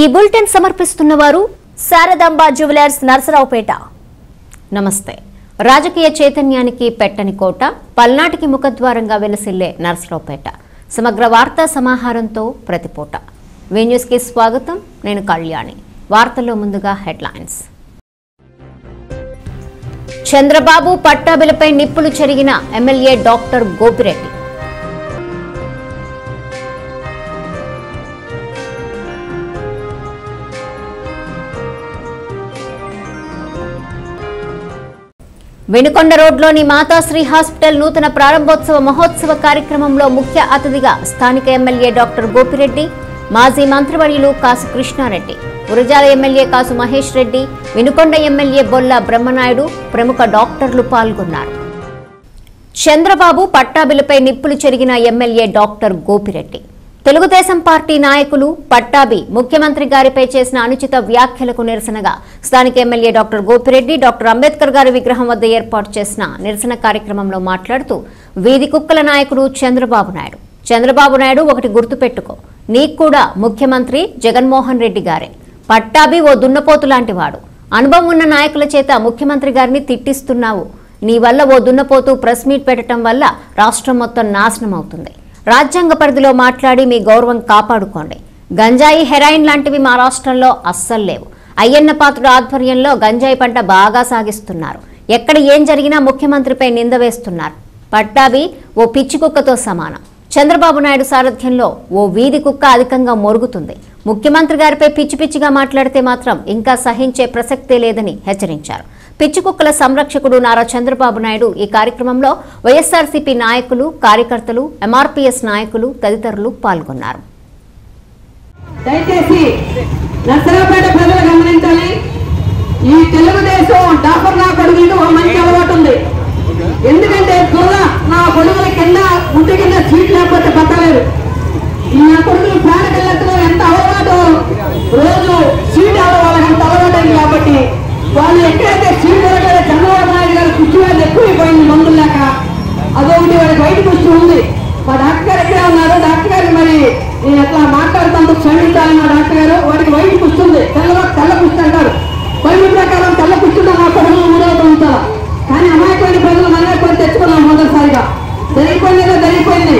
ఈ బులెటిన్ సమర్పిస్తున్నవారు శారదాంబ జ్యువెలర్స్ నర్సరావుపేట. నమస్తే. రాజకీయ చైతన్యానికి పెట్టని కోట, పల్నాటికి ముఖద్వారంగా వెలసిల్లే నర్సరావుపేట. సమగ్ర వార్తా సమాహారంతో ప్రతిపూట వీ న్యూస్కి స్వాగతం. నేను కళ్యాణి. వార్తల్లో ముందుగా హెడ్లైన్స్. చంద్రబాబు పట్టాభిలపై నిప్పులు చెరిగిన ఎమ్మెల్యే డాక్టర్ గోపిరెడ్డి. వెనుకొండ రోడ్లోని మాతాశ్రీ హాస్పిటల్ నూతన ప్రారంభోత్సవ మహోత్సవ కార్యక్రమంలో ముఖ్య అతిథిగా స్థానిక ఎమ్మెల్యే డాక్టర్ గోపిరెడ్డి, మాజీ మంత్రివర్యులు కాసు కృష్ణారెడ్డి, ఉరజాల ఎమ్మెల్యే కాసు మహేష్ రెడ్డి, వినుకొండ ఎమ్మెల్యే బొల్ల బ్రహ్మనాయుడు ప్రముఖ డాక్టర్లు పాల్గొన్నారు. చంద్రబాబు పట్టాభిలపై నిప్పులు చెరిగిన MLA doctor Gopireddy. Telugu Desam party నాయకులు పట్టాభి ముఖ్యమంత్రి గారిపై చేసిన అనుచిత వ్యాఖ్యలకు నిరసనగా స్థానిక MLA doctor Gopireddy doctor Ambedkar గారి విగ్రహం వద్ద ఏర్పాటు చేసిన నిరసన కార్యక్రమంలో మాట్లాడుతూ, వీధి కుక్కల నాయకుడు చంద్రబాబు నాయుడు ఒకటి గుర్తుపెట్టుకో, నీకు కూడా ముఖ్యమంత్రి జగన్మోహన్ రెడ్డి గారే. పట్టాభి ఓ దున్నపోతు లాంటి వాడు. అనుభవం ఉన్న నాయకుల చేత ముఖ్యమంత్రి గారిని తిట్టిస్తున్నావు. నీ వల్ల ఓ దున్నపోతు ప్రెస్ మీట్ పెట్టడం వల్ల రాష్ట్రం మొత్తం నాశనం అవుతుంది. రాజ్యాంగ పరిధిలో మాట్లాడి మీ గౌరవం కాపాడుకోండి. గంజాయి, హెరాయిన్ లాంటివి మా రాష్ట్రంలో అస్సలు లేవు. అయ్యన్న పాత్రుడు ఆధ్వర్యంలో గంజాయి పంట బాగా సాగిస్తున్నారు. ఎక్కడ ఏం జరిగినా ముఖ్యమంత్రిపై నింద వేస్తున్నారు. పట్టాభి ఓ పిచ్చి కుక్కతో సమానం. చంద్రబాబు నాయుడు సారథ్యంలో ఓ వీధి కుక్క అధికంగా మొరుగుతుంది. ముఖ్యమంత్రి గారిపై పిచ్చి పిచ్చిగా మాట్లాడితే మాత్రం ఇంకా సహించే ప్రసక్తే లేదని హెచ్చరించారు. పిచ్చికుక్కల సంరక్షకుడు నారా చంద్రబాబు నాయుడు ఈ కార్యక్రమంలో వైఎస్ఆర్సీపీ నాయకులు, కార్యకర్తలు, ఎంఆర్పీఎస్ నాయకులు తదితరులు పాల్గొన్నారు. దయచేసి నర్సరావుపేట ప్రజలు గమనించాలి. ఈ తెలుగుదేశం డాఫర్ నా కొడుకులు మంచి అలవాటు ఉంది. ఎందుకంటే దూర నా కొడుకుల కింద గుడ్డు కింద సీట్ లేకపోతే పట్టలేదు. నా కొడుకులు ప్రాణకళ్ళతో ఎంత అలవాటు, రోజు సీట్ ఆడవాళ్ళకి ఎంత అలవాటు అయింది. కాబట్టి వాళ్ళు ఎక్కడైతే సీట్ దొరకాల చంద్రబాబు నాయుడు గారు కుర్చీ వాళ్ళు ఎక్కువైపోయింది మందులు లేక. అదొకటి వాళ్ళకి బయటకు వచ్చి ఉంది. మా డాక్టర్ గారు ఎక్కడే ఉన్నారు. డాక్టర్ గారు మరి నేను అట్లా మాట్లాడుతాను క్షమించాలి. మా డాక్టర్ గారు వాటికి బయటకు వస్తుంది. తెల్ల కుర్చీ అంటారు. బయట ప్రకారం తెల్ల కూర్చుంటే మా పనులు ఊరవుతూ ఉంటారు. కానీ అమాయకమైన ప్రజలు మనమే కొని తెచ్చుకున్నాం. మొదటిసారిగా జరిగిపోయింది.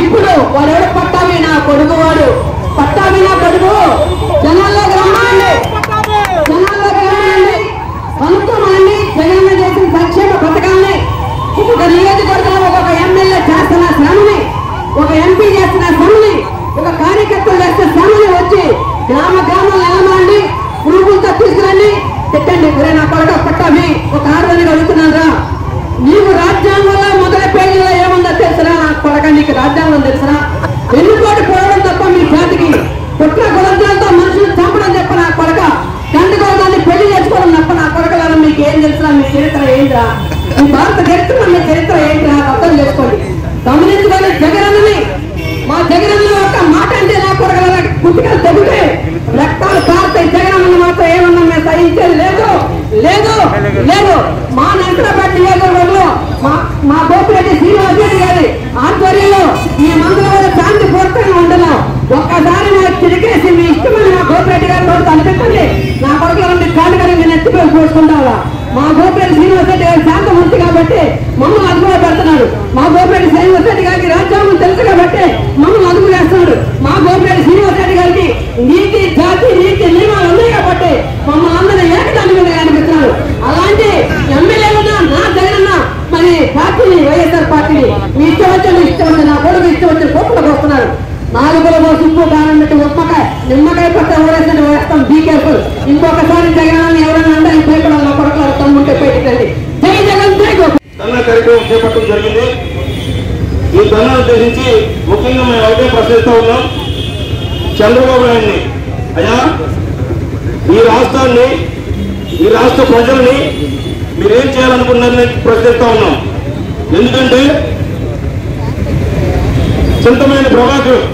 ఇప్పుడు వాడు ఎవరు పట్టామే నా కొడుకు, వాడు పట్టామే నా కొడుకు. జనాల్లో గ్రామాన్ని అనుకోవాలని జగన్ చేసిన సంక్షేమ పథకాలని ఒక నియోజకవర్గంలో ఒక ఎమ్మెల్యే చేస్తున్న శ్రమని, ఒక ఎంపీ చేస్తున్న శ్రమని, ఒక కార్యకర్తలు చేస్తున్న శ్రమని వచ్చి గ్రామ గ్రామాలు నిలబడండి, పురుగులతో తీసుకురండి, తిట్టండి. ఒరే నా కొరట పట్టాభి, ఒక ఆడదానికి అడుగుతున్నారా, నీకు రాజ్యాంగంలో మొదటి పేజీలో ఏముందో తెలుసురా? నా కొరక నీకు రాజ్యాంగం తెలుసురా? ఎన్నుకోటి పోవడం తప్ప మీ జాతికి పుట్టిన గుణజాలతో మనుషులు చంపడం తప్ప నా కొరక. కందుకోవడాన్ని పెళ్లి చేసుకోవడం తప్ప నా కొరకలారా మీకు ఏం తెలుసురా? మీ చరిత్ర ఏంట్రా? మీ భారత చరిత్ర, మీ చరిత్ర ఏంట్రా? అర్థం చేసుకోండి, గమనించుకోండి. జగనన్నని, మా జగనన్న యొక్క మాట అంటే నా కొరకలారా పుట్టుకలు తగ్గితే రక్తాలు కారుతాయి. జగనన్న మాత్రం ఏమన్నా మేము సహించేది లేదు, లేదు, లేదు. మా నర్సరావుపేట నియోజకవర్గంలో మా గోపిరెడ్డి శ్రీనివాసరెడ్డి గారి ఆధ్వర్యంలో ఈ మంగళవారం శాంతి పూర్తంగా ఉండలేం. ఒక్కసారి నాకు తిరిగేసి మీ ఇష్టమైన మా గోపిరెడ్డి గారి కొరకు అనిపించండి. నా కొరకులో ఉండే కాలుగానే నేను ఎత్తిపోయి పోసుకుంటావా? మా గోపిరెడ్డి శ్రీనివాసరెడ్డి గారి శాంతం ఉంది కాబట్టి మమ్మల్ని అదుపులో పెడుతున్నాడు. మా గోపిరెడ్డి శ్రీనివాసరెడ్డి గారికి రాజ్యాంగం తెలుసు కాబట్టి మమ్మల్ని అదుపు చేస్తున్నాడు. మా గోపిరెడ్డి శ్రీనివాసరెడ్డి గారికి నీతి, జాతి, నీతి నియమాలు ఉన్నాయి కాబట్టి మమ్మల్ని అందరూ ఏకదాన్ని అనిపిస్తున్నారు. అలాంటి ఎమ్మెల్యేలున్నా నా జగనన్న మరి పార్టీని, వైఎస్ఆర్ పార్టీని మీ ఇష్టం వచ్చిన నా కొడుకు ఇష్టం వచ్చిన కోపలకు వస్తున్నారు. నాలుగులో ఉప్పు దానం పెట్టి ఉమ్మకాయ నిమ్మకాయ పట్ట ఓడేసండి వేస్తాం. Be careful. ఇంకొకసారి జగనాన్ని ఎవరైనా అందరూ భయపడాలి. నా కొడుకు అర్థం ఉంటే పెట్టండి. జై జగన్, జై గోపి. ధర్నా కార్యక్రమం చేపట్టడం జరిగింది. ఈ ధర్నా ఉద్దేశించి ముఖ్యంగా మేము ఒకటే ప్రశ్నిస్తూ ఉన్నాం, చంద్రబాబు నాయుడిని, అయ్యా ఈ రాష్ట్ర ప్రజల్ని మీరేం చేయాలనుకున్నారని ప్రశ్నిస్తూ ఉన్నాం. ఎందుకంటే చింతమైన ప్రభాకర్,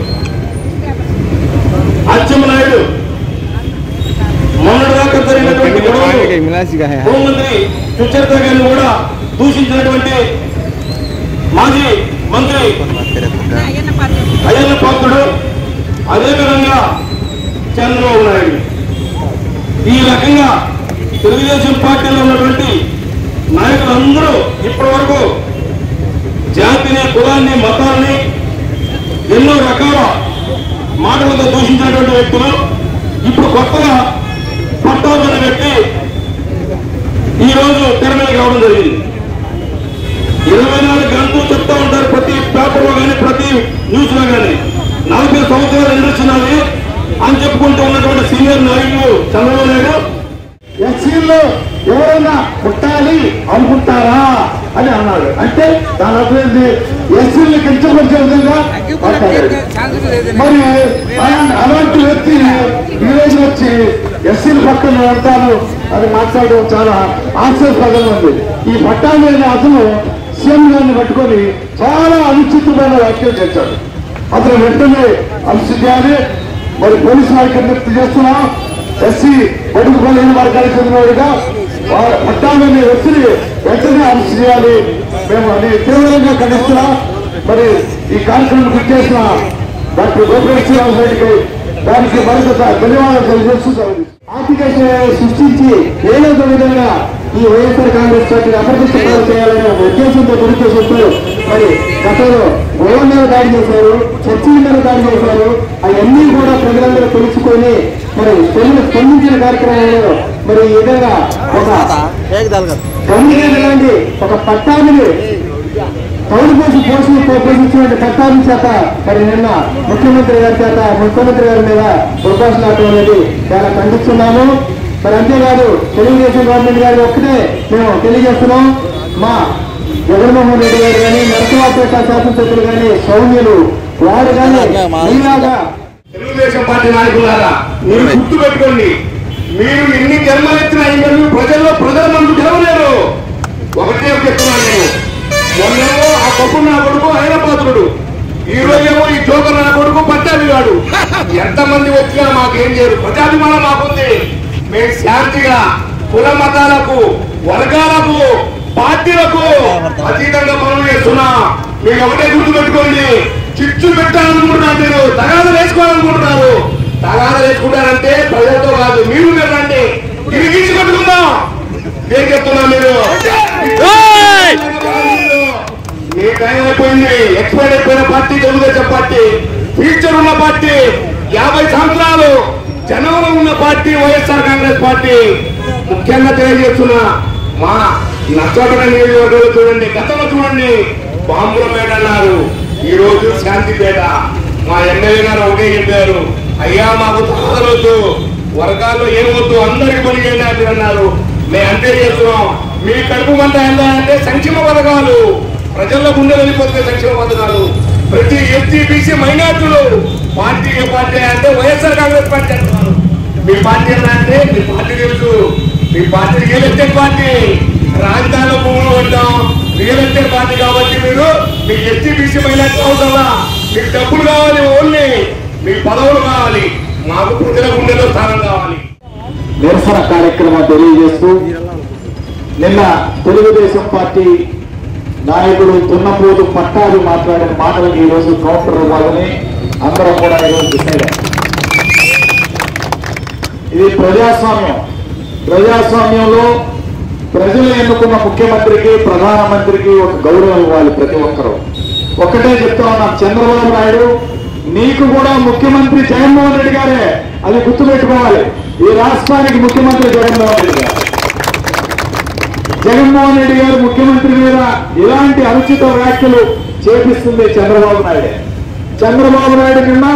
అచ్చెన్నాయుడు, మొన్నటిదాకా జరిగినటువంటి హోంమంత్రి సుచరిత గారిని కూడా దూషించినటువంటి మాజీ మంత్రి అయ్యన్న పాత్రుడు, అదేవిధంగా చంద్రబాబు నాయుడు. ఈ రకంగా తెలుగుదేశం పార్టీలో ఉన్నటువంటి నాయకులందరూ ఇప్పటి వరకు జాతిని, కులాన్ని, మతాన్ని ఎన్నో రకాల మాటలతో దూషించినటువంటి వ్యక్తులు ఇప్పుడు కొత్తగా పట్టాభిన వ్యక్తి ఈరోజు తెర మీదకి రావడం జరిగింది. 24 గంటలు చెప్తా ఉంటారు ప్రతి పేపర్లో కానీ ప్రతి న్యూస్లో కానీ 40 సంవత్సరాలు ఎదురుచున్నది అని చెప్పుకుంటూ ఉన్నటువంటి సీనియర్ నాయకులు చంద్రబాబు నాయుడు ఎస్సీలో ఎవరైనా పుట్టాలి అనుకుంటారా అని అన్నాడు. అంటే దాని అర్థం ఏంటి? ఎస్సీలు కించపరిచే విధంగా మరి అలాంటి వ్యక్తి ఈరోజు వచ్చి ఎస్సీల పక్కన వెళ్తాను అని మాట్లాడడం చాలా ఆశ్చర్యపరంగా ఉంది. ఈ పట్టాలు అనే అతను సీఎం గారిని పట్టుకొని చాలా అనుచితమైన వ్యాఖ్యలు చేశాడు. అతను వెంటనే అనుచిత్యాన్ని మరి పోలీసు వారికి విజ్ఞప్తి చేస్తున్నా ఎస్సీ బడుగు బలహీన వర్గాలకు చెందినవాడుగా పట్టాలని వ్యక్తిని వెంటనే అరెస్ట్ చేయాలి మేము అని తీవ్రంగా ఖండిస్తున్నా. మరి ఈ కార్యక్రమం గుర్తు చేసిన డాక్టర్ గోపిరెడ్డి శ్రీనివాసరెడ్డికి దానికి మరింత ధన్యవాదాలు తెలియజేస్తున్నారు. ఆర్థిక సృష్టించి ఏదో విధంగా ఈ వైఎస్ఆర్ కాంగ్రెస్ పార్టీని అప్రతిష్టపాలు చేయాలనే ఉద్దేశంతో గురి చేసేస్తారు. మరి గతంలో గోడ మీద దాడి చేశారు, చర్చల మీద దాడి చేశారు. అవన్నీ కూడా ప్రజలందరూ తెలుసుకొని మరి తెలుగు స్పందించిన కార్యక్రమంలో మరి ఏదైనా ఒక పట్టాభిని తౌరు పోసి పోషించినటువంటి పట్టాభి చేత మరి నిన్న ముఖ్యమంత్రి గారి చేత ముఖ్యమంత్రి గారి మీద ఉద్భాషణ అనేది చాలా ఖండిస్తున్నాము. మరి అంతేకాదు తెలుగుదేశం గవర్నమెంట్ గారి ఒక్కటే మేము తెలియజేస్తున్నాం, మా జగన్మోహన్ రెడ్డి గారు కానీ నరసరావుపేట శాసనసభ్యులు కానీ సౌమ్యులు వారు కానీ మీలాగా తెలుగుదేశం పార్టీ నాయకులారా మీరు గుర్తు పెట్టుకోండి, మీరు ఎన్ని జన్మలెత్తిన ఇంటర్వ్యూ ప్రజల్లో ప్రజలు మనకు గెలవలేరు. ఒకటే చెప్తున్నాను నేను, మొన్నేమో ఆ కప్పు నా కొడుకు హైదరాబాద్రుడు, ఈ రోజేమో ఈ జోకర్ నా కొడుకు పట్టాభి గాడు. ఎంతమంది వచ్చినా మాకేం చేయరు, ప్రజాభిమానం మాకుంది. మేము శాంతిగా కుల మతాలకు వర్గాలకు పార్టీలకు అతీతంగా మనం చేస్తున్నాం. మీకు ఒకటే గుర్తు పెట్టుకోండి, చిచ్చు పెట్టాలనుకుంటున్నారు, మీరు తగాద వేసుకోవాలనుకుంటున్నారు. తగాద వేసుకుంటారంటే ప్రజలతో కాదు, మీరు పెట్టండి, ఇది గీచి పెట్టుకుందాం. ఏం చెప్తున్నా, మీరు మీ టైం అయిపోయింది, ఎక్స్పైర్ అయిపోయిన పార్టీ తెలుగుదేశం పార్టీ, ఫ్యూచర్ ఉన్న పార్టీ, 50 సంవత్సరాలు జనంలో ఉన్న పార్టీ వైఎస్ఆర్ కాంగ్రెస్ పార్టీ. ముఖ్యంగా తెలియజేస్తున్న మా నచ్చబడిన నియోజకవర్గంలో చూడండి, గతంలో చూడండి బాంబులపేట అన్నారు, ఈ రోజు శాంతిపేట. మా ఎమ్మెల్యే గారు ఒకటే చెప్పారు, అయ్యా మాకు తాగలొద్దు, వర్గాల్లో ఏమొద్దు, అందరికి పని చేయాలి అన్నారు. మేము అంతే చేస్తున్నాం. మీ కడుపు మంట ఎలా అంటే సంక్షేమ పథకాలు, ప్రజల్లో గుండె వెళ్ళిపోతే సంక్షేమ పథకాలు, ప్రతి ఎస్సీ బీసీ మైనార్టీలు పార్టీ ఏ పార్టీ అంటే వైఎస్ఆర్ కాంగ్రెస్ పార్టీ అంటున్నారు. మీ పార్టీ ఎలా అంటే మీ పార్టీ తెలుసు, మీ పార్టీ రియల్ ఎస్టేట్ పార్టీ, రాజధానిలో భూములు ఉంటాం, రియల్ ఎస్టేట్ పార్టీ కాబట్టి మీరు మీకు ఎస్సీ బీసీ మైనార్టీ అవుతారా? మీకు డబ్బులు కావాలి, ఓన్లీ మీ పదవులు కావాలి, మాకు ప్రజల గుండెలో స్థానం కావాలి. నిరసన కార్యక్రమం తెలియజేస్తూ నిన్న తెలుగుదేశం పార్టీ నాయకుడు తున్నపోతు పట్టాభి మాట్లాడిన మాటలకు ఈరోజు కౌంటర్ ఇవ్వాలని అందరం కూడా ఈరోజు డిసైడ్. ఇది ప్రజాస్వామ్యం. ప్రజాస్వామ్యంలో ప్రజలు ఎన్నుకున్న ముఖ్యమంత్రికి ప్రధానమంత్రికి ఒక గౌరవం ఇవ్వాలి ప్రతి ఒక్కరూ. ఒక్కటే చెప్తా ఉన్నాం, చంద్రబాబు నాయుడు నీకు కూడా ముఖ్యమంత్రి జగన్మోహన్ రెడ్డి గారే, అది గుర్తుపెట్టుకోవాలి. ఈ రాష్ట్రానికి ముఖ్యమంత్రి జగన్మోహన్ రెడ్డి గారు. జగన్మోహన్ రెడ్డి గారు ముఖ్యమంత్రి మీద ఇలాంటి అనుచిత వ్యాఖ్యలు చేపిస్తుంది చంద్రబాబు నాయుడే. చంద్రబాబు నాయుడు నిన్న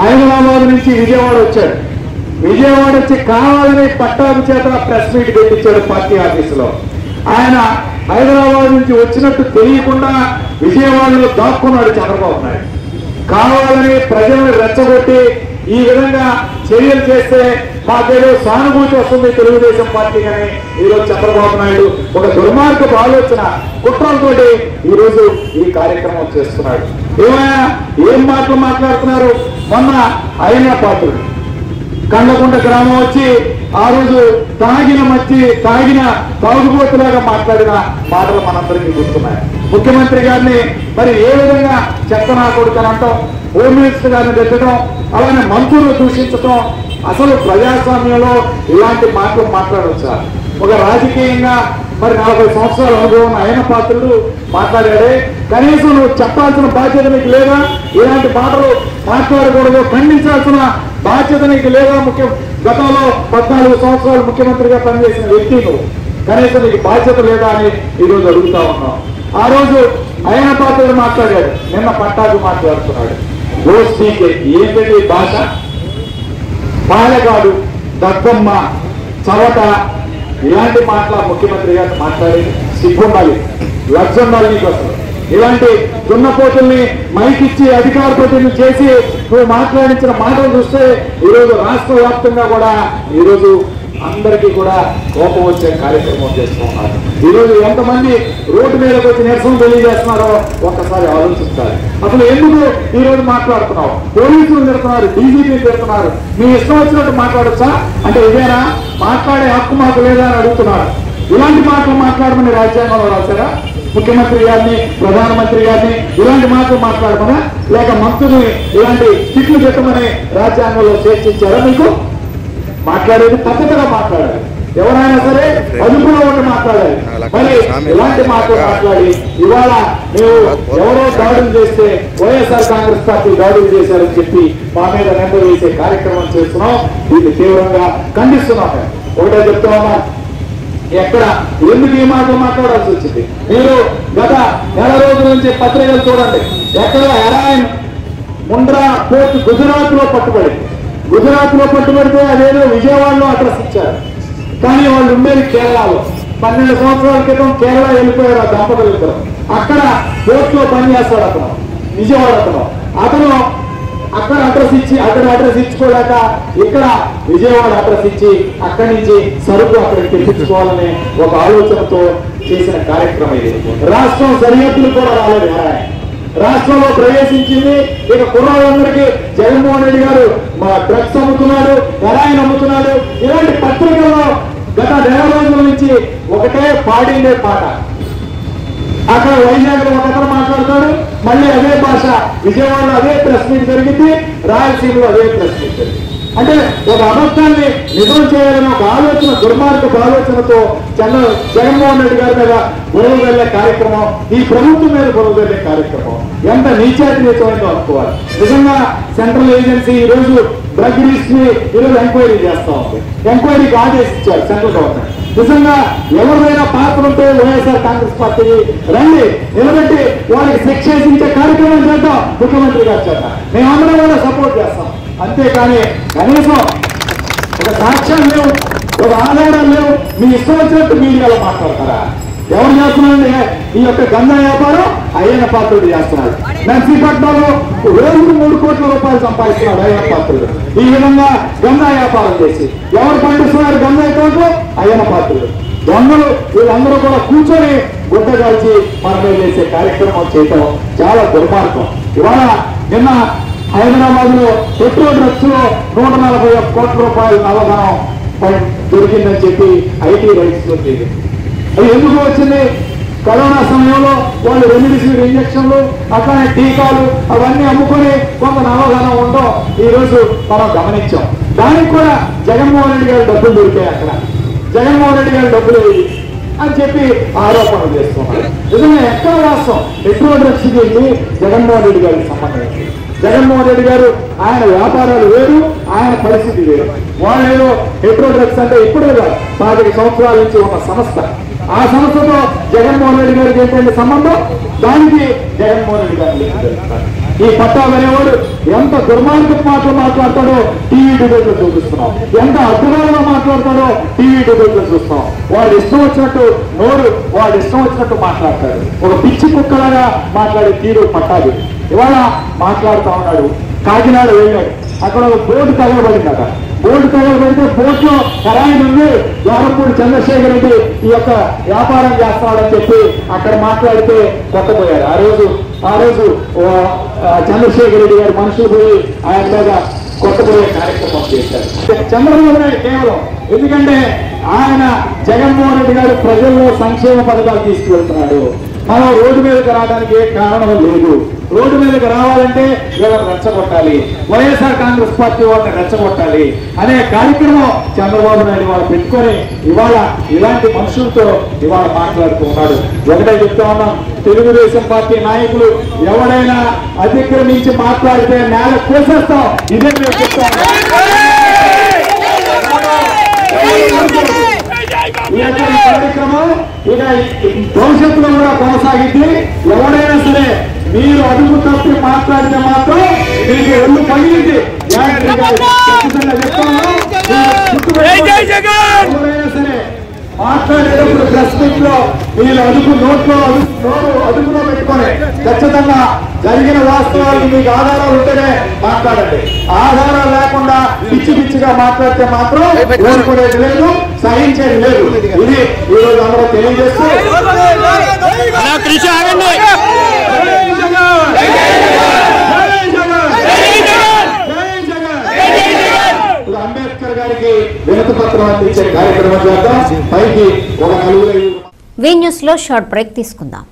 హైదరాబాద్ నుంచి విజయవాడ వచ్చాడు. విజయవాడ వచ్చి కావాలని పట్టాభి చేత ప్రెస్ మీట్ పెట్టించాడు పార్టీ ఆఫీసులో. ఆయన హైదరాబాద్ నుంచి వచ్చినట్టు తెలియకుండా విజయవాడలో దాక్కున్నాడు చంద్రబాబు నాయుడు. కావాలని ప్రజలను రెచ్చగొట్టి ఈ విధంగా చర్యలు చేస్తే మాకేదో సానుభూతి వస్తుంది తెలుగుదేశం పార్టీ అని ఈరోజు చంద్రబాబు నాయుడు ఒక దుర్మార్గపు ఆలోచన కుట్రలతోటి ఈరోజు ఈ కార్యక్రమం చేస్తున్నాడు. ఏమైనా ఏం మాటలు మాట్లాడుతున్నారు? మొన్న ఆయన పాత్రుడు కండకుంట గ్రామం వచ్చి ఆ రోజు తాగిన మట్టి తాగిన తాగుబోతులాగా మాట్లాడిన మాటలు మనందరికీ గుర్తున్నాయి. ముఖ్యమంత్రి గారిని మరి ఏ విధంగా చెత్తనా కొడుతానంటాం, హోమ్ మినిస్టర్ గారిని పెట్టడం, అలానే మంత్రులు దూషించడం అసలు ప్రజాస్వామ్యంలో ఇలాంటి మాటలు మాట్లాడవచ్చు సార్. ఒక రాజకీయంగా మరి 40 సంవత్సరాల అనుభవం ఆయన పాత్రుడు మాట్లాడాడే, కనీసం నువ్వు చెప్పాల్సిన బాధ్యత నీకు లేదా, ఇలాంటి మాటలు మాట్లాడకూడదు, ఖండించాల్సిన బాధ్యత నీకు లేదా, గతంలో 14 సంవత్సరాలు ముఖ్యమంత్రిగా పనిచేసిన వ్యక్తి నువ్వు, కనీసం నీకు బాధ్యత లేదా అని ఈరోజు అడుగుతా ఉన్నావు. ఆ రోజు ఆయన పాత్రుడు మాట్లాడాడు, నిన్న పట్టాకు మాట్లాడుతున్నాడు. ఏంటంటే ఈ భాష, బాలగాడు, దద్దమ్మ, చవట ఇలాంటి మాటల ముఖ్యమంత్రి గారు మాట్లాడి సిగ్గుండాలి, లక్షణాలు నీకు వస్తుంది. ఇలాంటి దున్నపోతుల్ని మైకిచ్చి అధికార ప్రతినిధులు చేసి నువ్వు మాట్లాడించిన మాటలు చూస్తే ఈరోజు రాష్ట్ర వ్యాప్తంగా కూడా ఈరోజు అందరికీ కూడా కోపం వచ్చే కార్యక్రమం చేస్తూ ఉన్నారు. ఈరోజు ఎంతమంది రోడ్డు మీదకి వచ్చి నిరసన తెలియజేస్తున్నారో ఒక్కసారి ఆలోచిస్తారు. అసలు ఎందుకు ఈరోజు మాట్లాడుతున్నావు? పోలీసులు తిడుతున్నారు, డీజీపీ తిడుతున్నారు, మీ ఇష్టం వచ్చినట్టు మాట్లాడచ్చా అంటే ఇదేనా? మాట్లాడే హక్కు మాకు లేదా అని అడుగుతున్నారు. ఇలాంటి మాటలు మాట్లాడమని రాజ్యాంగంలో రాశారా? ముఖ్యమంత్రి గారిని, ప్రధానమంత్రి గారిని ఇలాంటి మాటలు మాట్లాడమనా, లేక మంత్రులు ఇలాంటి తిట్లు పెట్టమని రాజ్యాంగంలో చర్చించారా? మీకు మాట్లాడేది పద్ధతిగా మాట్లాడాలి, ఎవరైనా సరే అదుపులో ఉండి మాట్లాడాలి. మరి ఇలాంటి మాటలు మాట్లాడి ఇవాళ మేము ఎవరో దాడులు చేస్తే వైఎస్ఆర్ కాంగ్రెస్ పార్టీ దాడులు చేశారని చెప్పి మా మీద నిందలు వేసే కార్యక్రమం చేస్తున్నాం. దీన్ని తీవ్రంగా ఖండిస్తున్నాం. ఒకటే చెప్తామా, ఎక్కడ ఎందుకు ఈ మాటలు మాట్లాడాల్సి వచ్చింది? మీరు గత 10 రోజుల నుంచి పత్రికలు చూడండి, ఎక్కడ హెరాయిన్ ముండ్రా కోర్టు గుజరాత్లో పట్టుబడింది. గుజరాత్లో పట్టుబడితే అదేదో విజయవాడలో అడ్రస్ ఇచ్చారు, కానీ వాళ్ళు ఉండేది కేరళలో. 12 సంవత్సరాల క్రితం కేరళ వెళ్ళిపోయారు ఆ దంపతులు ఇద్దరు. అక్కడ కోర్టులో పనిచేస్తాడు అతను, విజయవాడ అతను. అతను అక్కడ అడ్రస్ ఇచ్చి, అక్కడ అడ్రస్ ఇచ్చుకోలేక ఇక్కడ విజయవాడ అడ్రస్ ఇచ్చి అక్కడి నుంచి సరుకు అక్కడికి తెప్పించుకోవాలనే ఒక ఆలోచనతో చేసిన కార్యక్రమం ఇది. రాష్ట్రం సరిహద్దులు కూడా రాలేదు, రాష్ట్రంలో ప్రవేశించింది. ఇక కుర్రాళ్ళందరికీ జగన్మోహన్ రెడ్డి గారు మా డ్రగ్స్ అమ్ముతున్నాడు, హెరాయిన్ అమ్ముతున్నాడు. ఇలాంటి పత్రికల్లో గత 10 రోజుల నుంచి ఒకటే పాడిందే పాట. అక్కడ వైజాగ్ లో ఒకరు మాట్లాడతాడు, మళ్ళీ అదే భాష విజయవాడలో అదే ప్రెస్ మీట్ జరిగింది, రాయలసీమలో అదే ప్రెస్ మీట్ జరిగింది. అంటే ఒక అబద్ధాన్ని నిజం చేయాలని ఒక ఆలోచన, దుర్మార్గపు ఆలోచనతో జగన్మోహన్ రెడ్డి గారి మీద బురువు వెళ్లే కార్యక్రమం, ఈ ప్రభుత్వం మీద బురువు వెళ్లే కార్యక్రమం ఎంత నీచాతి నీచమైందో అనుకోవాలి. నిజంగా సెంట్రల్ ఏజెన్సీ ఈ రోజు డ్రగ్ లిస్ట్ ని ఈరోజు ఎంక్వైరీ చేస్తా ఉంది, ఎంక్వైరీకి ఆదేశించారు సెంట్రల్ గవర్నమెంట్. నిజంగా ఎవరిదైనా పాత్ర ఉంటే వైఎస్ఆర్ కాంగ్రెస్ పార్టీ రండి, నిలబెట్టి వాళ్ళకి శిక్ష వేసించే కార్యక్రమం చేద్దాం, ముఖ్యమంత్రి గారు చేద్దాం, మేమందరం కూడా సపోర్ట్ చేస్తాం. అంతేకాని కనీసం ఒక సాక్ష్యం లేవు, ఒక ఆధారం లేవు, మీ ఇష్టం వచ్చినట్టు మీడియాలో మాట్లాడతారా? ఎవరు చేస్తున్నారండి ఈ యొక్క గంధ వ్యాపారం? అయ్యన పాత్రుడు చేస్తున్నాడు. నర్సీపట్నంలో రోజుకు 3 కోట్ల రూపాయలు సంపాదిస్తున్నాడు అయ్యన పాత్రుడు. ఈ విధంగా గంధ వ్యాపారం చేసి ఎవరు పండిస్తున్నారు గంధ అకౌంట్లు? అయ్యన పాత్రుడు. దొంగలు వీళ్ళందరూ కూడా కూర్చొని గుడ్డగాల్చి మనం చేసే కార్యక్రమం చేయటం చాలా దుర్మార్గం. ఇవాళ నిన్న హైదరాబాద్ లో పెట్రోల్ డ్రగ్స్ లో 141 కోట్ల రూపాయల నల్లధనం దొరికిందని చెప్పి ఐటీ రైట్స్ దొరికింది. అది ఎందుకు వచ్చింది? కరోనా సమయంలో వాళ్ళు రెమిడిసివిర్ ఇంజక్షన్లు, అట్లానే టీకాలు అవన్నీ అమ్ముకొని కొంత నల్లధనం ఉండడం ఈరోజు మనం గమనించాం. దానికి కూడా జగన్మోహన్ రెడ్డి గారి డబ్బులు దొరికాయి, అక్కడ జగన్మోహన్ రెడ్డి గారి డబ్బులు అని చెప్పి ఆరోపణలు చేస్తున్నారు. నిజంగా ఎక్కడ రాష్ట్రం పెట్రోల్ డ్రగ్స్ చేసి జగన్మోహన్ రెడ్డి గారికి సంబంధించి, జగన్మోహన్ రెడ్డి గారు ఆయన వ్యాపారాలు వేరు, ఆయన పరిస్థితి వేరు. వాళ్ళేదో హెట్రో డ్రగ్స్ అంటే ఇప్పుడు 40 సంవత్సరాల నుంచి ఉన్న సంస్థ, ఆ సంస్థతో జగన్మోహన్ రెడ్డి గారికి ఏంటంటే సంబంధం, దానికి జగన్మోహన్ రెడ్డి గారు లేకపోతారు. ఈ పట్టా అనేవాడు ఎంత దుర్మార్గపు మాటలు మాట్లాడతాడో టీవీ డిబేట్లో చూపిస్తున్నాం, ఎంత అద్భుతంగా మాట్లాడతాడో టీవీ డిబేట్లో చూస్తాం. వాళ్ళు ఇష్టం వచ్చినట్టు నోరు, వాళ్ళు ఇష్టం వచ్చినట్టు మాట్లాడతారు. ఒక పిచ్చి కుక్కలాగా మాట్లాడే తీరు పట్టాది. ఇవాళ మాట్లాడుతూ ఉన్నాడు, కాకినాడ వెళ్ళాడు, అక్కడ ఒక బోర్డు తగలబడింది. అక్కడ బోర్డు తగలబడితే బోర్డులో హెరాయిన్ ఉంది, ద్వారపూడి చంద్రశేఖర్ రెడ్డి ఈ యొక్క వ్యాపారం చేస్తాడని చెప్పి అక్కడ మాట్లాడితే కొట్టబోయారు. ఆ రోజు చంద్రశేఖర్ రెడ్డి గారు మనుషులు పోయి ఆయన మీద కొట్టబోయే కార్యక్రమం చేశారు. చంద్రబాబు నాయుడు కేవలం ఎందుకంటే ఆయన జగన్మోహన్ రెడ్డి గారు ప్రజల్లో సంక్షేమ పథకాలు తీసుకువెళ్తున్నాడు, మనం రోడ్డు మీదకి రావడానికి ఏ కారణం లేదు, రోడ్డు మీదకి రావాలంటే వీళ్ళని రెచ్చగొట్టాలి, వైఎస్ఆర్ కాంగ్రెస్ పార్టీ వాళ్ళని రెచ్చగొట్టాలి అనే కార్యక్రమం చంద్రబాబు నాయుడు వాళ్ళు పెట్టుకొని ఇవాళ ఇలాంటి మనుషులతో ఇవాళ మాట్లాడుతూ ఉన్నాడు. ఒకటే చెప్తా ఉన్నాం, తెలుగుదేశం పార్టీ నాయకులు ఎవరైనా అతిక్రమించి మాట్లాడితే నేల కోసేస్తాం. ఇదే మేము చెప్తా ఉన్నాం. ఈ కార్యక్రమం ఇక భవిష్యత్తులో కూడా కొనసాగింది. ఎవరైనా సరే మీరు అడుగు తప్పి మాట్లాడితే మాత్రం మీకు ఒళ్ళు పగిలింది. ఎవరైనా సరే మాట్లాడేటప్పుడు ప్రెస్ మీట్ లో మీరు అడుగు నోట్లో అదుపులో పెట్టుకొని ఖచ్చితంగా జరిగిన వాస్తవాలు మీకు ఆధారాలు ఉంటేనే మాట్లాడండి. ఆధారాలు లేకుండా పిచ్చి పిచ్చిగా మాట్లాడితే మాత్రం కోరుకునేది లేదు, సహించేది లేదు. ఇది ఈరోజు అందరూ తెలియజేస్తూ అంబేద్కర్ గారికి వినతి పత్రం అందించే కార్యక్రమం చేద్దాం. పైకి ఒక నలుగురు షార్ట్ బ్రేక్ తీసుకుందాం.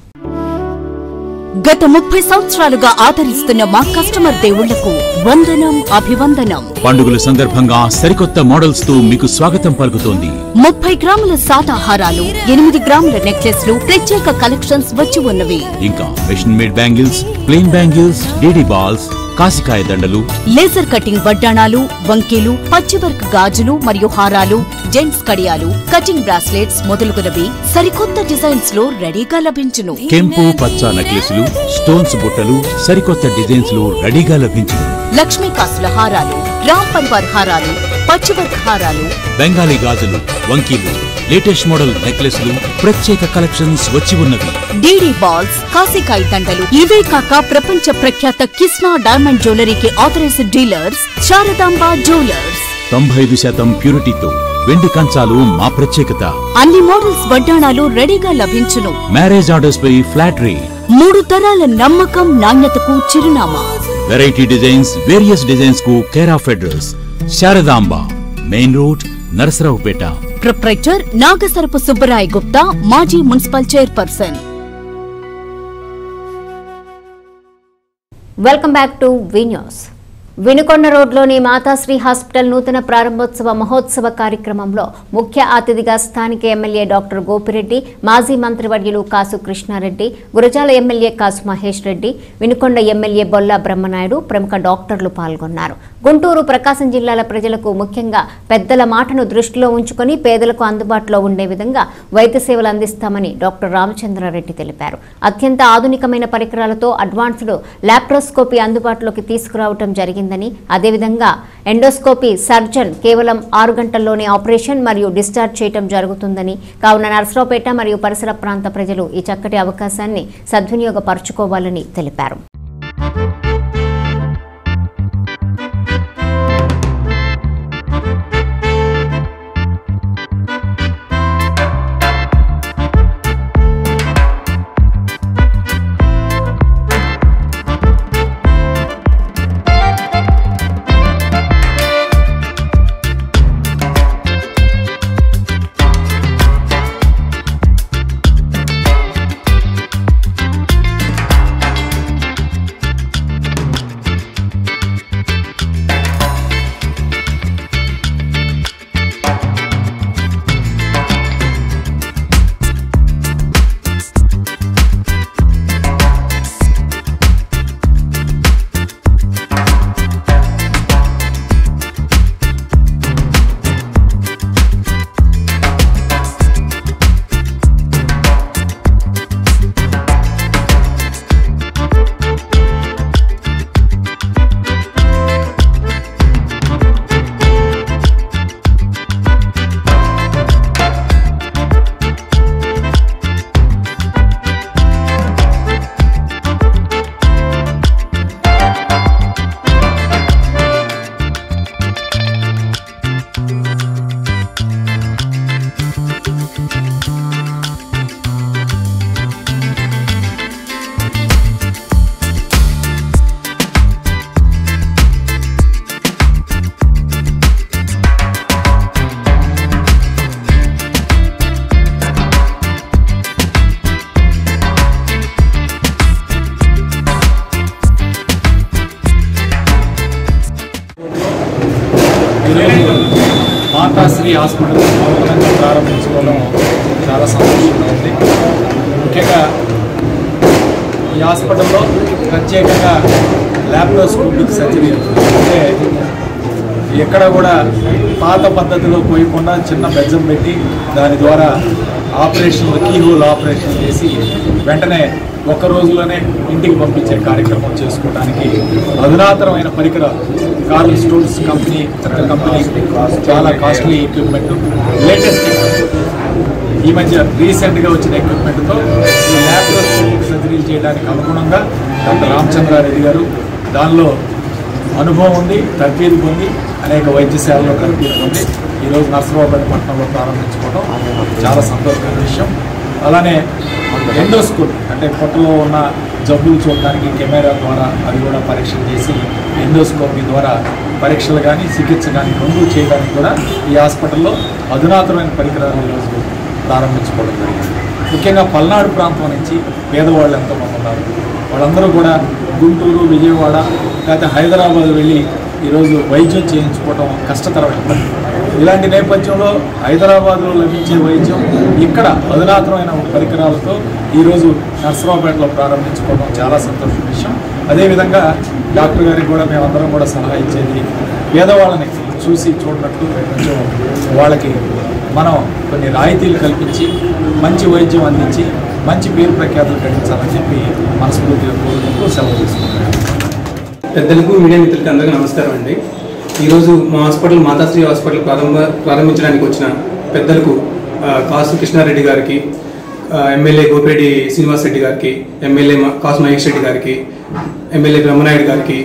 గత 30 సంవత్సరాలుగా ఆదరిస్తున్న మా కస్టమర్ దేవుళ్లకు వందనం, అభివందనం. పండుగల సందర్భంగా సరికొత్త మోడల్స్ తో మీకు స్వాగతం పలుకుతోంది. 30 గ్రాముల సాదాహారాలు, 8 గ్రాముల నెక్లెస్లు, ప్రత్యేక కలెక్షన్స్ వచ్చి ఉన్నవి. ఇంకా machine made bangles, plain bangles, DD balls, కాసికాయ దండలు, లేజర్ కటింగ్ వడ్డాణాలు, వంకీలు, పచ్చివర్క్ గాజులు మరియు హారాలు, జెంట్స్ కడియాలు, కటింగ్ బ్రాస్లెట్స్ మొదలుగునవి సరికొత్త డిజైన్స్ లో రెడీగా లభించును. కెంపు పచ్చ నెక్లెస్లు, స్టోన్స్ బుట్టలు సరికొత్త డిజైన్స్ లో రెడీగా లభించును. లక్ష్మీ కాసుల హారాలు, రామ్ పరివార్ హారాలు, పచ్చివర్క్ హారాలు, బెంగాలీ గాజులు, వంకీలు, లేటెస్ట్ మోడల్ నెక్లెస్లు, ప్రత్యేక కలెక్షన్స్ వచ్చి ఉన్నవి. డీడీ బాల్స్, కాసికాయ దండలు. ఇవే కాక ప్రపంచ ప్రఖ్యాత కృష్ణా డైమండ్ జ్యువెలరీకి ఆథరైజ్డ్ డీలర్స్ శారదాంబ జ్యువెలర్స్. 95% ప్యూరిటీతో వెండి కంచాలు మా ప్రత్యేకత. అన్ని మోడల్స్ వడ్డాణాలు రెడీగా లభించును. మ్యారేజ్ ఆర్డర్స్ పై ఫ్లాట్ రేట్. 3 తరాల నమ్మకం, నాణ్యతకు చిరునామా. వెరైటీ డిజైన్స్, వేరియస్ డిజైన్స్ కు care of address Sharadamba, main road, Narasaraopet. Proprietor Nagasarapu Subbaraya Gupta, మాజీ municipal chairperson. Welcome back to V news. Vinukonda రోడ్లోని మాతాశ్రీ హాస్పిటల్ నూతన ప్రారంభోత్సవ మహోత్సవ కార్యక్రమంలో ముఖ్య అతిథిగా స్థానిక ఎమ్మెల్యే డాక్టర్ గోపిరెడ్డి, మాజీ మంత్రివర్యులు కాసు కృష్ణారెడ్డి, గురజాల ఎమ్మెల్యే కాసు మహేష్ రెడ్డి, వినుకొండ ఎమ్మెల్యే బొల్లా బ్రహ్మనాయుడు, ప్రముఖ డాక్టర్లు పాల్గొన్నారు. గుంటూరు, ప్రకాశం జిల్లాల ప్రజలకు ముఖ్యంగా పెద్దల మాటను దృష్టిలో ఉంచుకొని పేదలకు అందుబాటులో ఉండే విధంగా వైద్య సేవలు అందిస్తామని డాక్టర్ రామచంద్ర రెడ్డి తెలిపారు. అత్యంత ఆధునికమైన పరికరాలతో అడ్వాన్స్డ్ లాప్రోస్కోపీ అందుబాటులోకి తీసుకురావడం జరిగింది. అదేవిధంగా ఎండోస్కోపీ సర్జన్ కేవలం 6 గంటల్లోనే ఆపరేషన్ మరియు డిశ్చార్జ్ చేయడం జరుగుతుందని, కావున నర్సరావుపేట మరియు పరిసర ప్రాంత ప్రజలు ఈ చక్కటి అవకాశాన్ని సద్వినియోగపరచుకోవాలని తెలిపారు. హాస్పిటల్ అనుగుణంగా ప్రారంభించుకోవడం చాలా సంతోషంగా ఉంది. ముఖ్యంగా ఈ హాస్పిటల్లో ప్రత్యేకంగా లాప్రోస్కోపిక్ సర్జరీ అంటే ఎక్కడ కూడా పాత పద్ధతిలో పోయకుండా చిన్న బెజ్జం పెట్టి దాని ద్వారా ఆపరేషన్లు కీహోల్ ఆపరేషన్ చేసి వెంటనే ఒక్క రోజులోనే ఇంటికి పంపించే కార్యక్రమం చేసుకోవడానికి అధునాతనమైన పరికరాలు కార్ల్ స్టోన్స్ కంపెనీ చాలా కాస్ట్లీ ఎక్విప్మెంట్, లేటెస్ట్ ఈ మధ్య రీసెంట్గా వచ్చిన ఎక్విప్మెంట్తో ఈ లాప్రోస్కోపిక్ సర్జరీలు చేయడానికి అనుగుణంగా డాక్టర్ రామ్ చంద్ర రెడ్డి గారు దానిలో అనుభవం ఉంది, తర్ఫీదు పొంది అనేక వైద్యశాలలో తర్ఫీదు పొంది ఈరోజు నర్సరావుపేట పట్టణంలో ప్రారంభించుకోవడం చాలా సంతోషకరమైన విషయం. అలానే ఎండోస్కోపీ అంటే పొట్టలో ఉన్న జబ్బులు చూడడానికి కెమెరా ద్వారా అవి కూడా పరీక్షలు చేసి ఎండోస్కోపీ ద్వారా పరీక్షలు కానీ చికిత్స కానీ రెండు చేయడానికి కూడా ఈ హాస్పిటల్లో అధునాతనమైన పరికరాలు ఈరోజు ప్రారంభించుకోవడం జరిగింది. ముఖ్యంగా పల్నాడు ప్రాంతం నుంచి పేదవాళ్ళు ఎంతోమంది ఉన్నారు. వాళ్ళందరూ కూడా గుంటూరు, విజయవాడ, లేకపోతే హైదరాబాద్ వెళ్ళి ఈరోజు వైద్యం చేయించుకోవడం కష్టతరమైన పని. ఇలాంటి నేపథ్యంలో హైదరాబాద్లో లభించే వైద్యం ఇక్కడ అధునాతనమైన పరికరాలతో ఈరోజు నర్సరావుపేటలో ప్రారంభించుకోవడం చాలా సంతోషం విషయం. అదేవిధంగా డాక్టర్ గారికి కూడా మేమందరం కూడా సలహా ఇచ్చేది పేదవాళ్ళని చూసి చూడనట్టు కొంచెం వాళ్ళకి మనం కొన్ని రాయితీలు కల్పించి మంచి వైద్యం అందించి మంచి పేరు ప్రఖ్యాతులు కట్టించాలని చెప్పి మనస్ఫూర్తిగా కోరుకుంటూ సెలవు తీసుకుంటున్నాను. తెలుగు మీడియా మిత్రులకి అందరికీ నమస్కారం అండి. ఈరోజు మా హాస్పిటల్ మాతాశ్రీ హాస్పిటల్ ప్రారంభించడానికి వచ్చిన పెద్దలకు కాసు కృష్ణారెడ్డి గారికి, ఎమ్మెల్యే గోపిరెడ్డి శ్రీనివాసరెడ్డి గారికి, ఎమ్మెల్యే కాసు మహేష్ రెడ్డి గారికి, ఎమ్మెల్యే బ్రహ్మనాయుడు గారికి,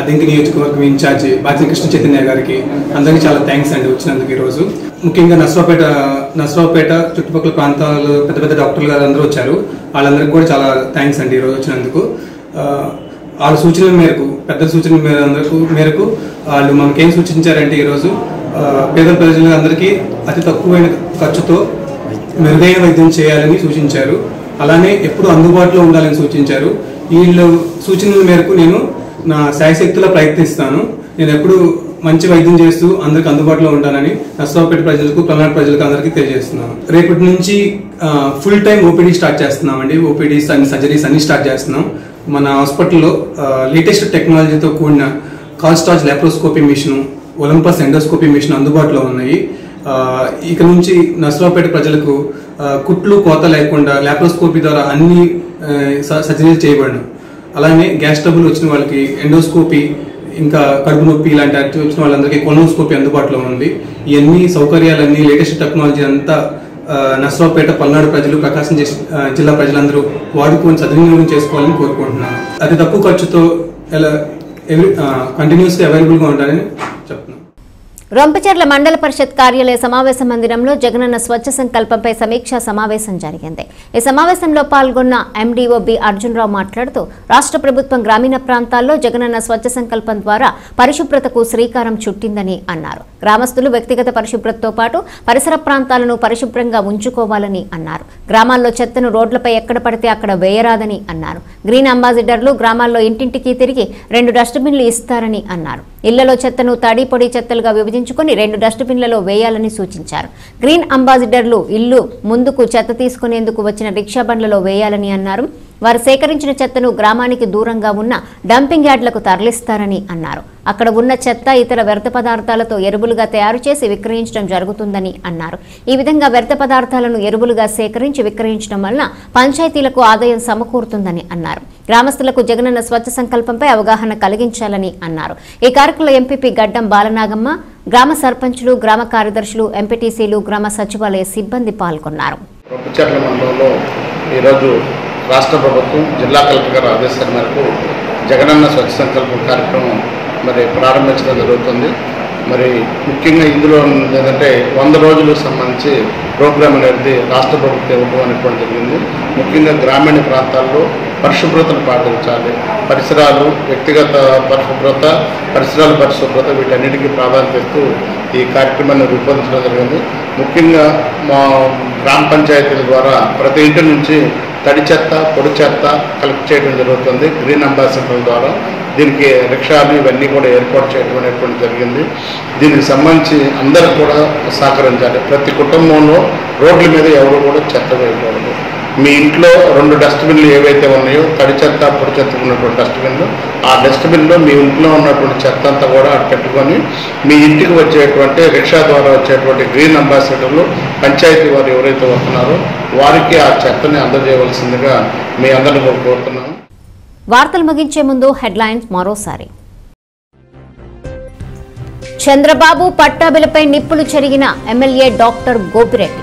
అద్దెంకి నియోజకవర్గం ఇన్ఛార్జ్ బాధ్య కృష్ణ చైతన్య గారికి అందరికీ చాలా థ్యాంక్స్ అండి వచ్చినందుకు. ఈరోజు ముఖ్యంగా నర్సరావుపేట చుట్టుపక్కల ప్రాంతాల్లో పెద్ద పెద్ద డాక్టర్లు గారు అందరూ వచ్చారు. వాళ్ళందరికీ కూడా చాలా థ్యాంక్స్ అండి ఈరోజు వచ్చినందుకు. వాళ్ళ సూచనల మేరకు పెద్దల సూచనల మేరకు వాళ్ళు మనకేం సూచించారంటే ఈరోజు పేద ప్రజలందరికీ అతి తక్కువైన ఖర్చుతో మెరుగైన వైద్యం చేయాలని సూచించారు. అలానే ఎప్పుడూ అందుబాటులో ఉండాలని సూచించారు. వీళ్ళ సూచనల మేరకు నేను నా శాయశక్తులా ప్రయత్నిస్తాను. నేను ఎప్పుడు మంచి వైద్యం చేస్తూ అందరికి అందుబాటులో ఉంటానని నర్సరావుపేట ప్రజలకు, పల్నాడు ప్రజలకు అందరికీ తెలియజేస్తున్నాను. రేపటి నుంచి ఫుల్ టైం ఓపీడీ స్టార్ట్ చేస్తున్నామండి. ఓపీడీస్ అన్ని సర్జరీస్ అన్ని స్టార్ట్ చేస్తున్నాం. మన హాస్పిటల్లో లేటెస్ట్ టెక్నాలజీతో కూడిన Karl Storz laparoscopy machine, Olympus endoscopy machine అందుబాటులో ఉన్నాయి. ఇక నుంచి నర్సరావుపేట ప్రజలకు కుట్లు కోత లేకుండా లాప్రోస్కోపీ ద్వారా అన్ని సర్జరీలు చేయబడను. అలానే గ్యాస్ ట్రబుల్ వచ్చిన వాళ్ళకి ఎండోస్కోపీ, ఇంకా కడుపు నొప్పి ఇలాంటి వచ్చిన వాళ్ళందరికీ కొలోనోస్కోపీ అందుబాటులో ఉంది. ఇవన్నీ సౌకర్యాలన్నీ లేటెస్ట్ టెక్నాలజీ అంతా నర్సరావుపేట, పల్నాడు ప్రజలు, ప్రకాశం జిల్లా ప్రజలందరూ వాడుకొని సద్వినియోగం చేసుకోవాలని కోరుకుంటున్నాను. అతి తక్కువ ఖర్చుతో ఎలా కంటిన్యూస్గా అవైలబుల్గా ఉండాలని చెప్తున్నాను. రొంపచెర్ల మండల పరిషత్ కార్యాలయ సమావేశ మందిరంలో జగనన్న స్వచ్ఛ సంకల్పంపై సమీక్షా సమావేశం జరిగింది. ఈ సమావేశంలో పాల్గొన్న ఎండీఓ బి అర్జున్రావు మాట్లాడుతూ రాష్ట్ర ప్రభుత్వం గ్రామీణ ప్రాంతాల్లో జగనన్న స్వచ్ఛ సంకల్పం ద్వారా పరిశుభ్రతకు శ్రీకారం చుట్టిందని అన్నారు. గ్రామస్తులు వ్యక్తిగత పరిశుభ్రతతో పాటు పరిసర ప్రాంతాలను పరిశుభ్రంగా ఉంచుకోవాలని అన్నారు. గ్రామాల్లో చెత్తను రోడ్లపై ఎక్కడ పడితే అక్కడ వేయరాదని అన్నారు. గ్రీన్ అంబాసిడర్లు గ్రామాల్లో ఇంటింటికి తిరిగి 2 డస్ట్బిన్లు ఇస్తారని అన్నారు. ఇళ్లలో చెత్తను తడి పొడి చెత్తలుగా విభజించుకుని 2 డస్ట్బిన్లలో వేయాలని సూచించారు. గ్రీన్ అంబాసిడర్లు ఇల్లు ముందుకు చెత్త తీసుకునేందుకు వచ్చిన రిక్షా బండ్లలో వేయాలని అన్నారు. వారు సేకరించిన చెత్తను గ్రామానికి దూరంగా ఉన్న డంపింగ్ యార్డ్లకు తరలిస్తారని అన్నారు. అక్కడ ఉన్న చెత్త ఇతర వ్యర్థ పదార్థాలతో ఎరువులుగా తయారు చేసి విక్రయించడం జరుగుతుందని అన్నారు. ఈ విధంగా వ్యర్థ పదార్థాలను ఎరువులుగా సేకరించి విక్రయించడం వలన పంచాయతీలకు ఆదాయం సమకూరుతుందని అన్నారు. గ్రామస్తులకు జగనన్న స్వచ్ఛ సంకల్పంపై అవగాహన కలిగించాలని అన్నారు. ఈ కార్యక్రమంలో ఎంపీపీ గడ్డం బాలనాగమ్మ, గ్రామ సర్పంచులు, గ్రామ కార్యదర్శులు, ఎంపీటీసీలు, గ్రామ సచివాలయ సిబ్బంది పాల్గొన్నారు. రాష్ట్ర ప్రభుత్వం జిల్లా కలెక్టర్ గారు ఆదేశాల మేరకు జగనన్న స్వచ్ఛ సంకల్పం కార్యక్రమం మరి ప్రారంభించడం జరుగుతుంది. మరి ముఖ్యంగా ఇందులో ఏంటంటే 100 రోజులకు సంబంధించి ప్రోగ్రాం అనేది రాష్ట్ర ప్రభుత్వం ఇవ్వడం అనేటువంటి జరిగింది. ముఖ్యంగా గ్రామీణ ప్రాంతాల్లో పరిశుభ్రతను పాటించాలి. పరిసరాలు, వ్యక్తిగత పరిశుభ్రత, పరిసరాల పరిశుభ్రత వీటన్నిటికీ ప్రాధాన్యత ఇస్తూ ఈ కార్యక్రమాన్ని రూపొందించడం జరిగింది. ముఖ్యంగా మా గ్రామ పంచాయతీల ద్వారా ప్రతి ఇంటి నుంచి తడి చెత్త పొడి చెత్త కలెక్ట్ చేయడం జరుగుతుంది. గ్రీన్ అంబాసిడర్ ద్వారా దీనికి రిక్షాలు ఇవన్నీ కూడా ఏర్పాటు చేయడం అనేటువంటి జరిగింది. దీనికి సంబంధించి అందరూ కూడా సహకరించాలి. ప్రతి కుటుంబంలో రోడ్ల మీద ఎవరు కూడా చెత్త వేయకూడదు. మీ ఇంట్లో 2 డస్ట్బిన్లు ఏవైతే ఉన్నాయో తడి చెత్త పొడి చెత్త ఉన్నటువంటి డస్ట్బిన్లు, ఆ డస్ట్బిన్లో మీ ఇంట్లో ఉన్నటువంటి చెత్త అంతా కూడా పెట్టుకొని మీ ఇంటికి వచ్చేటువంటి రిక్షా ద్వారా వచ్చేటువంటి గ్రీన్ అంబాసిడర్లు పంచాయతీ వారు ఎవరైతే వస్తున్నారో వారికి ఆ చెత్తని అందజేయవలసిందిగా మీ అందరిని కోరుతున్నాను. వార్తలు ముగించే ముందు హెడ్లైన్స్ మరోసారి. చంద్రబాబు పట్టాభిలపై నిప్పులు చెరిగిన ఎమ్మెల్యే డాక్టర్ గోపిరెడ్డి.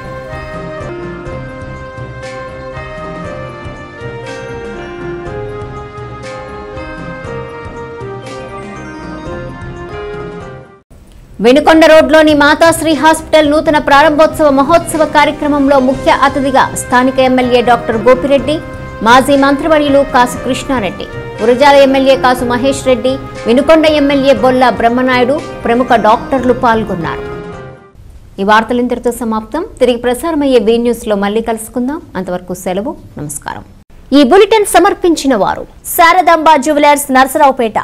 వెనుకొండ రోడ్లోని మాతాశ్రీ హాస్పిటల్ నూతన ప్రారంభోత్సవ మహోత్సవ కార్యక్రమంలో ముఖ్య అతిథిగా స్థానిక ఎమ్మెల్యే డాక్టర్ గోపిరెడ్డి, మాజీ మంత్రివర్యులు కాసు కృష్ణారెడ్డి, ఉరజాల ఎమ్మెల్యే కాసు మహేష్ రెడ్డి, వెనుకొండ ఎమ్మెల్యే బొల్ల బ్రహ్మనాయుడు ప్రముఖ డాక్టర్లు పాల్గొన్నారు. ఈ వార్తలింతటితో సమాప్తం. తిరిగి ప్రసారమయ్యే వీ న్యూస్లో మళ్ళీ కలుసుకుందాం. అంతవరకు సెలవు, నమస్కారం. ఈ బులెటిన్ సమర్పించిన వారు శారదాంబ జ్యువెలర్స్, నరసరావుపేట.